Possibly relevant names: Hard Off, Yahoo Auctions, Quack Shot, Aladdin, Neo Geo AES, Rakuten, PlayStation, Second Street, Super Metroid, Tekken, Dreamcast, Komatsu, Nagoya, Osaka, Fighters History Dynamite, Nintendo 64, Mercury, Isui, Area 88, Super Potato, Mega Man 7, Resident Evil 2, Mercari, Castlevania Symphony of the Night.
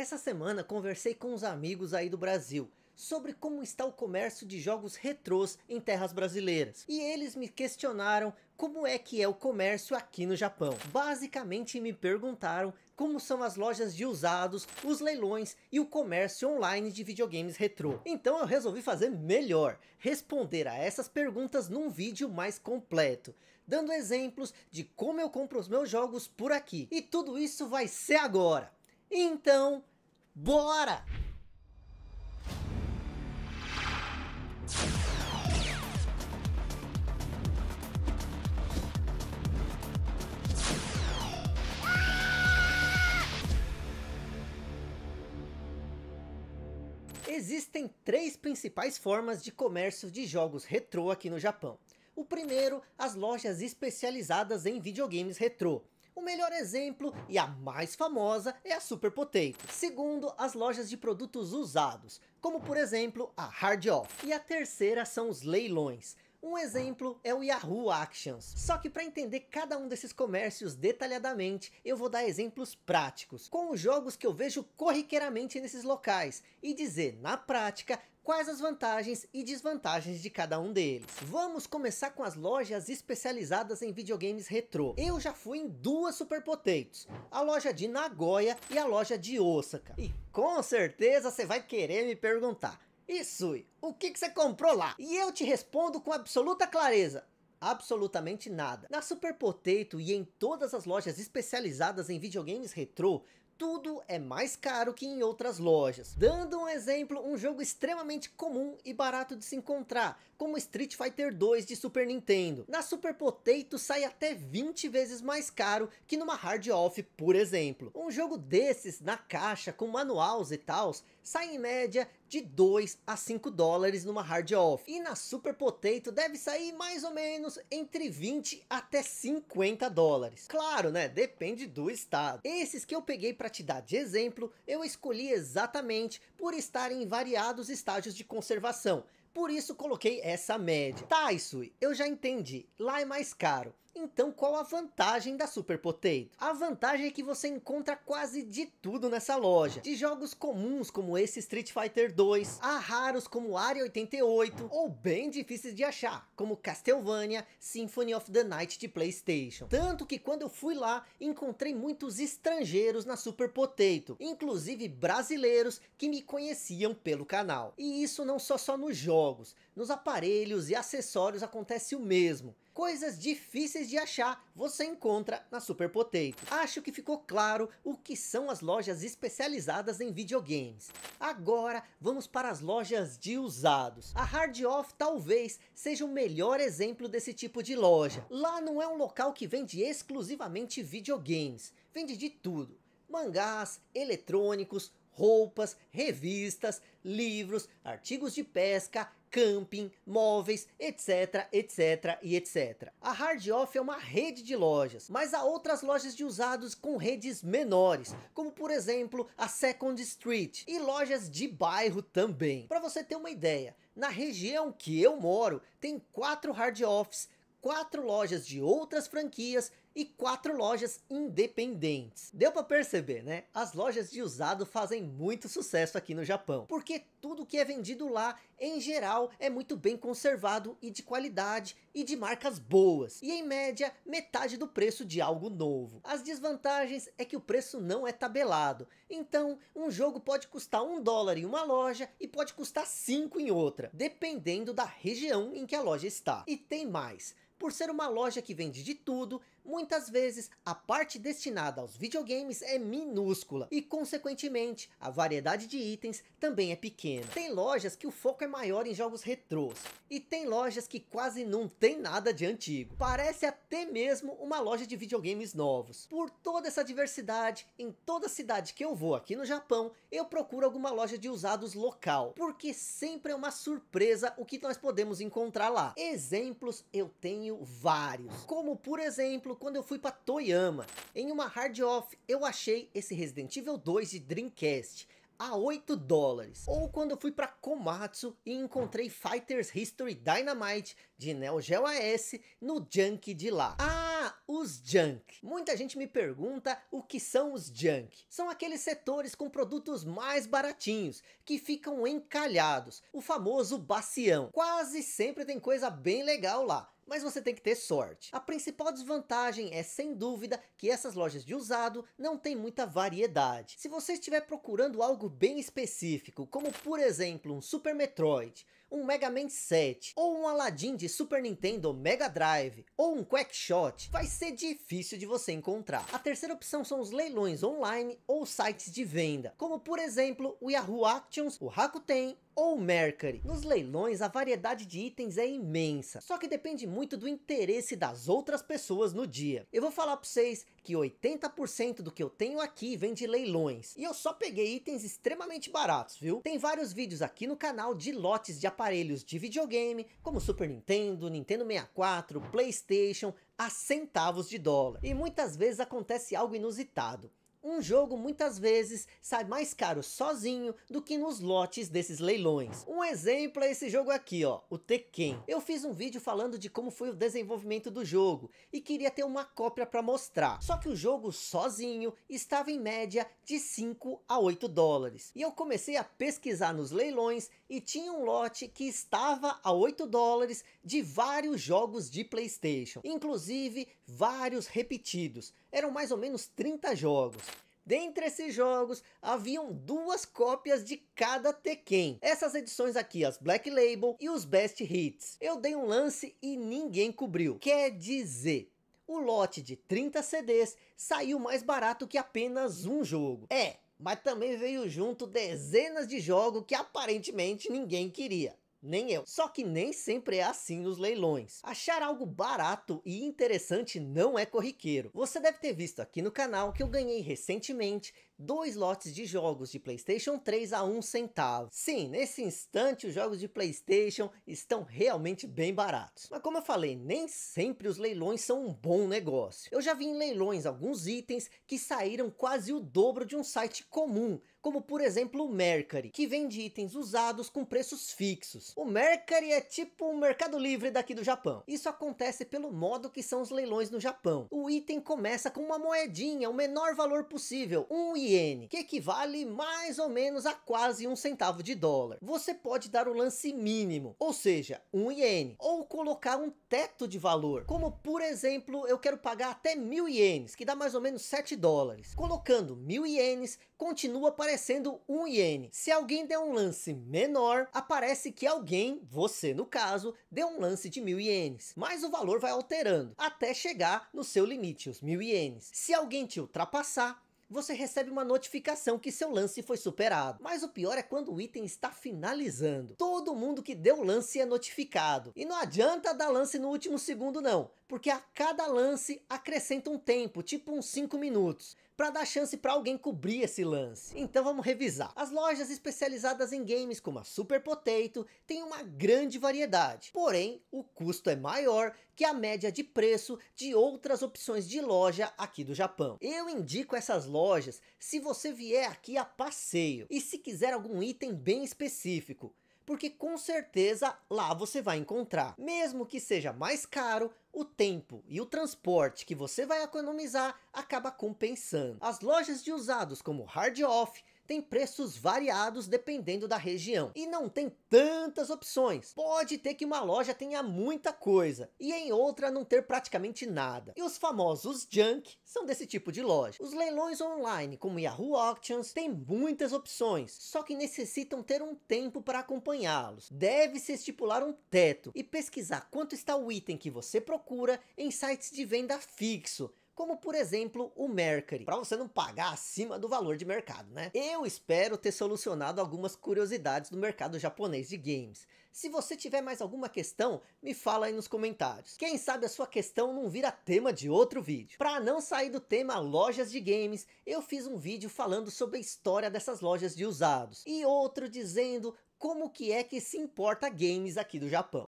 Essa semana conversei com uns amigos aí do Brasil sobre como está o comércio de jogos retrôs em terras brasileiras. E eles me questionaram como é que é o comércio aqui no Japão. Basicamente me perguntaram como são as lojas de usados, os leilões e o comércio online de videogames retrô. Então eu resolvi fazer melhor, responder a essas perguntas num vídeo mais completo, dando exemplos de como eu compro os meus jogos por aqui. E tudo isso vai ser agora. Então, bora! Existem três principais formas de comércio de jogos retrô aqui no Japão. O primeiro, as lojas especializadas em videogames retrô. O melhor exemplo e a mais famosa é a Super Potato. Segundo, as lojas de produtos usados, como por exemplo a Hard Off. E a terceira são os leilões. Um exemplo é o Yahoo Auctions. Só que para entender cada um desses comércios detalhadamente, eu vou dar exemplos práticos, com os jogos que eu vejo corriqueiramente nesses locais, e dizer na prática quais as vantagens e desvantagens de cada um deles. Vamos começar com as lojas especializadas em videogames retrô. Eu já fui em duas Super Potatoes, a loja de Nagoya e a loja de Osaka. E com certeza você vai querer me perguntar: Isui, o que você comprou lá? E eu te respondo com absoluta clareza: absolutamente nada. Na Super Potato e em todas as lojas especializadas em videogames retrô, tudo é mais caro que em outras lojas. Dando um exemplo, um jogo extremamente comum e barato de se encontrar, como Street Fighter 2 de Super Nintendo. Na Super Potato sai até 20 vezes mais caro que numa Hard Off, por exemplo. Um jogo desses, na caixa, com manuais e tals, sai em média de 2 a 5 dólares numa Hard Off. E na Super Potato deve sair mais ou menos entre 20 até 50 dólares. Claro, né? Depende do estado. Esses que eu peguei para te dar de exemplo, eu escolhi exatamente por estarem em variados estágios de conservação. Por isso coloquei essa média. Tá, Isui, eu já entendi. Lá é mais caro. Então qual a vantagem da Super Potato? A vantagem é que você encontra quase de tudo nessa loja. De jogos comuns como esse Street Fighter 2, a raros como Area 88, ou bem difíceis de achar, como Castlevania Symphony of the Night de PlayStation. Tanto que quando eu fui lá, encontrei muitos estrangeiros na Super Potato, inclusive brasileiros que me conheciam pelo canal. E isso não só nos jogos, nos aparelhos e acessórios acontece o mesmo. Coisas difíceis de achar você encontra na Super Potato. Acho que ficou claro o que são as lojas especializadas em videogames. Agora vamos para as lojas de usados. A Hard Off talvez seja o melhor exemplo desse tipo de loja. Lá não é um local que vende exclusivamente videogames. Vende de tudo. Mangás, eletrônicos, roupas, revistas, livros, artigos de pesca, camping, móveis, etc, etc e etc. A Hard Off é uma rede de lojas, mas há outras lojas de usados com redes menores, como por exemplo a Second Street, e lojas de bairro também. Para você ter uma ideia, na região que eu moro tem 4 Hard Offs, 4 lojas de outras franquias e 4 lojas independentes. Deu para perceber, né? As lojas de usado fazem muito sucesso aqui no Japão, porque tudo que é vendido lá, em geral, é muito bem conservado e de qualidade e de marcas boas, e em média, metade do preço de algo novo. As desvantagens é que o preço não é tabelado, então um jogo pode custar 1 dólar em uma loja e pode custar 5 em outra, dependendo da região em que a loja está. E tem mais. Por ser uma loja que vende de tudo, muitas vezes a parte destinada aos videogames é minúscula e, consequentemente, a variedade de itens também é pequena. Tem lojas que o foco é maior em jogos retrôs e tem lojas que quase não tem nada de antigo. Parece até mesmo uma loja de videogames novos. Por toda essa diversidade, em toda cidade que eu vou aqui no Japão, eu procuro alguma loja de usados local, porque sempre é uma surpresa o que nós podemos encontrar lá. Exemplos eu tenho vários, como por exemplo quando eu fui para Toyama, em uma Hard Off eu achei esse Resident Evil 2 de Dreamcast a 8 dólares, ou quando eu fui para Komatsu e encontrei Fighters History Dynamite de Neo Geo AES no Junk de lá. os junk. Muita gente me pergunta o que são os junk. São aqueles setores com produtos mais baratinhos, que ficam encalhados, o famoso bacião. Quase sempre tem coisa bem legal lá, mas você tem que ter sorte. A principal desvantagem é, sem dúvida, que essas lojas de usado não tem muita variedade. Se você estiver procurando algo bem específico, como por exemplo um Super Metroid, um Mega Man 7, ou um Aladdin de Super Nintendo, Mega Drive, ou um Quack Shot, vai ser difícil de você encontrar. A terceira opção são os leilões online ou sites de venda, como por exemplo o Yahoo Auctions, o Rakuten, ou Mercury. Nos leilões a variedade de itens é imensa, só que depende muito do interesse das outras pessoas no dia. Eu vou falar para vocês que 80% do que eu tenho aqui vem de leilões, e eu só peguei itens extremamente baratos, viu? Tem vários vídeos aqui no canal de lotes de aparelhos de videogame, como Super Nintendo, Nintendo 64, PlayStation, a centavos de dólar. E muitas vezes acontece algo inusitado. Um jogo muitas vezes sai mais caro sozinho do que nos lotes desses leilões. Um exemplo é esse jogo aqui, ó, o Tekken. Eu fiz um vídeo falando de como foi o desenvolvimento do jogo e queria ter uma cópia para mostrar. Só que o jogo sozinho estava em média de 5 a 8 dólares. E eu comecei a pesquisar nos leilões e tinha um lote que estava a 8 dólares de vários jogos de PlayStation, inclusive vários repetidos. Eram mais ou menos 30 jogos. Dentre esses jogos, haviam duas cópias de cada Tekken. Essas edições aqui, as Black Label e os Best Hits. Eu dei um lance e ninguém cobriu. Quer dizer, o lote de 30 CDs saiu mais barato que apenas um jogo. É, mas também veio junto dezenas de jogos que aparentemente ninguém queria. Nem eu. Só que nem sempre é assim nos leilões. Achar algo barato e interessante não é corriqueiro. Você deve ter visto aqui no canal que eu ganhei recentemente 2 lotes de jogos de PlayStation 3 a 1 centavo. Sim, nesse instante os jogos de PlayStation estão realmente bem baratos. Mas como eu falei, nem sempre os leilões são um bom negócio. Eu já vi em leilões alguns itens que saíram quase o dobro de um site comum, como por exemplo o Mercari, que vende itens usados com preços fixos. O Mercari é tipo um Mercado Livre daqui do Japão. Isso acontece pelo modo que são os leilões no Japão. O item começa com uma moedinha, o menor valor possível, 1 iene, que equivale mais ou menos a quase 1 centavo de dólar. Você pode dar o lance mínimo, ou seja, 1 iene, ou colocar um teto de valor, como por exemplo, eu quero pagar até 1000 ienes, que dá mais ou menos 7 dólares. Colocando 1000 ienes, continua aparecendo 1 iene. Se alguém der um lance menor, aparece que alguém, você no caso, deu um lance de 1000 ienes, mas o valor vai alterando, até chegar no seu limite, os 1000 ienes. Se alguém te ultrapassar, você recebe uma notificação que seu lance foi superado. Mas o pior é quando o item está finalizando. Todo mundo que deu lance é notificado. E não adianta dar lance no último segundo não, porque a cada lance acrescenta um tempo, tipo uns 5 minutos, para dar chance para alguém cobrir esse lance. Então vamos revisar. As lojas especializadas em games, como a Super Potato, tem uma grande variedade, porém o custo é maior que a média de preço de outras opções de loja aqui do Japão. Eu indico essas lojas se você vier aqui a passeio e se quiser algum item bem específico, porque com certeza lá você vai encontrar. Mesmo que seja mais caro, o tempo e o transporte que você vai economizar acaba compensando. As lojas de usados como Hard Off tem preços variados dependendo da região, e não tem tantas opções. Pode ter que uma loja tenha muita coisa e em outra não ter praticamente nada. E os famosos junk são desse tipo de loja. Os leilões online como Yahoo Auctions tem muitas opções, só que necessitam ter um tempo para acompanhá-los. Deve-se estipular um teto e pesquisar quanto está o item que você procura em sites de venda fixo, como por exemplo o Mercury, para você não pagar acima do valor de mercado, né? Eu espero ter solucionado algumas curiosidades do mercado japonês de games. Se você tiver mais alguma questão, me fala aí nos comentários. Quem sabe a sua questão não vira tema de outro vídeo. Para não sair do tema lojas de games, eu fiz um vídeo falando sobre a história dessas lojas de usados, e outro dizendo como que é que se importa games aqui do Japão.